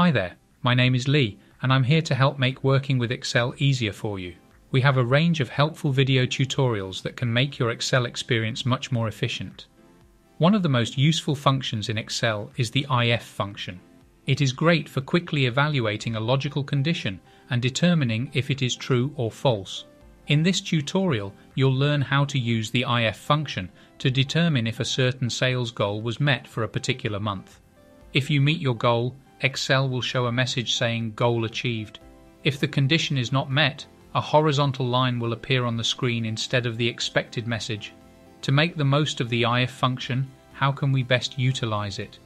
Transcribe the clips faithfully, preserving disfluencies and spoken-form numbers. Hi there, my name is Lee, and I'm here to help make working with Excel easier for you. We have a range of helpful video tutorials that can make your Excel experience much more efficient. One of the most useful functions in Excel is the I F function. It is great for quickly evaluating a logical condition and determining if it is true or false. In this tutorial, you'll learn how to use the I F function to determine if a certain sales goal was met for a particular month. If you meet your goal, Excel will show a message saying "Goal achieved." If the condition is not met, a horizontal line will appear on the screen instead of the expected message. To make the most of the I F function, how can we best utilize it?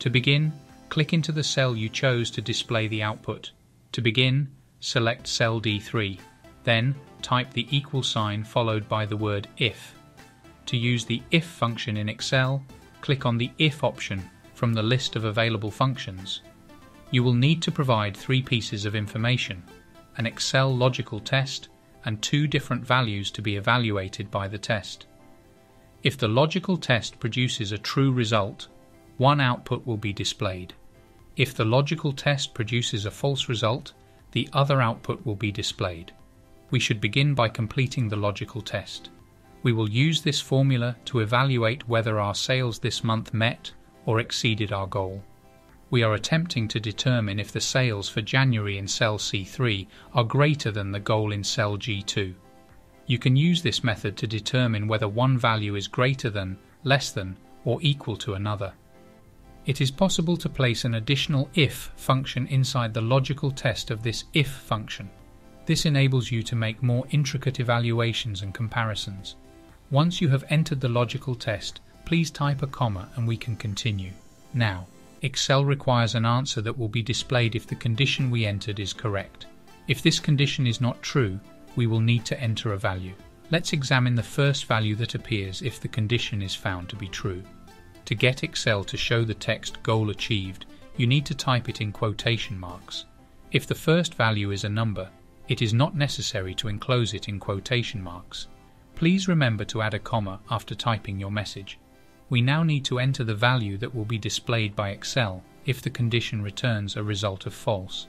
To begin, click into the cell you chose to display the output. To begin, select cell D three. Then, type the equal sign followed by the word if. To use the I F function in Excel, click on the I F option from the list of available functions. You will need to provide three pieces of information: an Excel logical test and two different values to be evaluated by the test. If the logical test produces a true result, one output will be displayed. If the logical test produces a false result, the other output will be displayed. We should begin by completing the logical test. We will use this formula to evaluate whether our sales this month met or exceeded our goal. We are attempting to determine if the sales for January in cell C three are greater than the goal in cell G two. You can use this method to determine whether one value is greater than, less than, or equal to another. It is possible to place an additional I F function inside the logical test of this I F function. This enables you to make more intricate evaluations and comparisons. Once you have entered the logical test, please type a comma and we can continue. Now, Excel requires an answer that will be displayed if the condition we entered is correct. If this condition is not true, we will need to enter a value. Let's examine the first value that appears if the condition is found to be true. To get Excel to show the text "Goal achieved," you need to type it in quotation marks. If the first value is a number, it is not necessary to enclose it in quotation marks. Please remember to add a comma after typing your message. We now need to enter the value that will be displayed by Excel if the condition returns a result of false.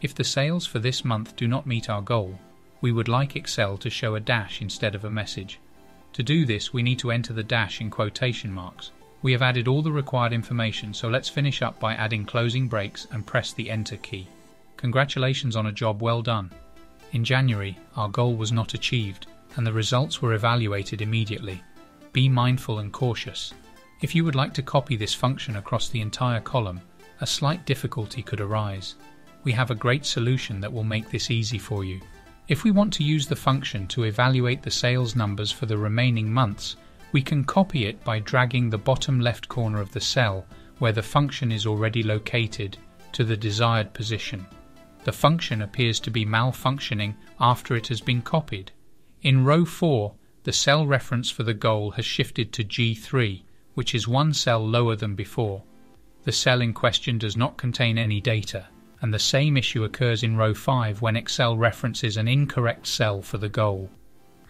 If the sales for this month do not meet our goal, we would like Excel to show a dash instead of a message. To do this, we need to enter the dash in quotation marks. We have added all the required information, so let's finish up by adding closing braces and press the Enter key. Congratulations on a job well done. In January, our goal was not achieved, and the results were evaluated immediately. Be mindful and cautious. If you would like to copy this function across the entire column, a slight difficulty could arise. We have a great solution that will make this easy for you. If we want to use the function to evaluate the sales numbers for the remaining months, we can copy it by dragging the bottom left corner of the cell where the function is already located to the desired position. The function appears to be malfunctioning after it has been copied. In row four, the cell reference for the goal has shifted to G three, which is one cell lower than before. The cell in question does not contain any data, and the same issue occurs in row five when Excel references an incorrect cell for the goal.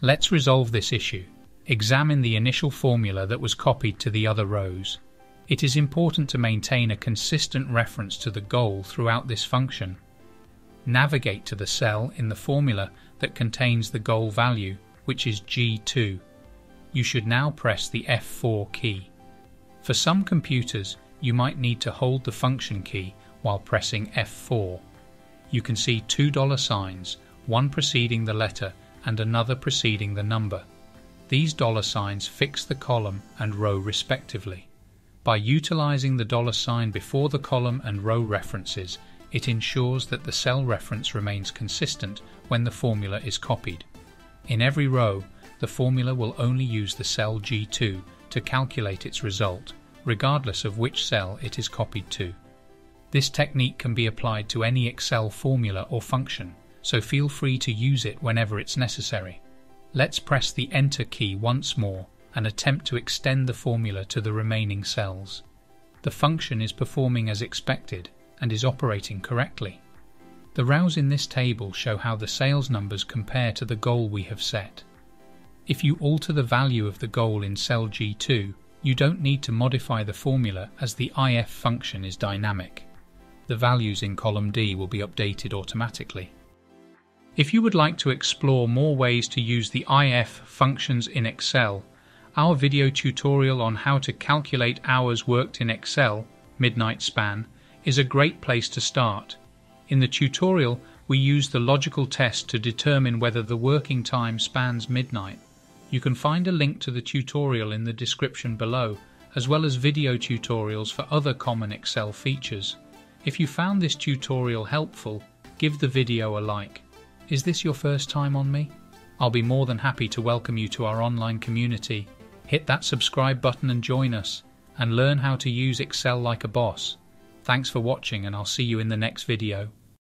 Let's resolve this issue. Examine the initial formula that was copied to the other rows. It is important to maintain a consistent reference to the goal throughout this function. Navigate to the cell in the formula that contains the goal value, which is G two. You should now press the F four key. For some computers, you might need to hold the function key while pressing F four. You can see two dollar signs, one preceding the letter and another preceding the number. These dollar signs fix the column and row respectively. By utilizing the dollar sign before the column and row references, it ensures that the cell reference remains consistent when the formula is copied. In every row, the formula will only use the cell G two to calculate its result, regardless of which cell it is copied to. This technique can be applied to any Excel formula or function, so feel free to use it whenever it's necessary. Let's press the Enter key once more and attempt to extend the formula to the remaining cells. The function is performing as expected and is operating correctly. The rows in this table show how the sales numbers compare to the goal we have set. If you alter the value of the goal in cell G two, you don't need to modify the formula as the I F function is dynamic. the values in column D will be updated automatically. If you would like to explore more ways to use the I F functions in Excel, our video tutorial on how to calculate hours worked in Excel, midnight span, is a great place to start. In the tutorial, we use the logical test to determine whether the working time spans midnight. You can find a link to the tutorial in the description below, as well as video tutorials for other common Excel features. If you found this tutorial helpful, give the video a like. Is this your first time on me? I'll be more than happy to welcome you to our online community. Hit that subscribe button and join us, and learn how to use Excel like a boss. Thanks for watching, and I'll see you in the next video.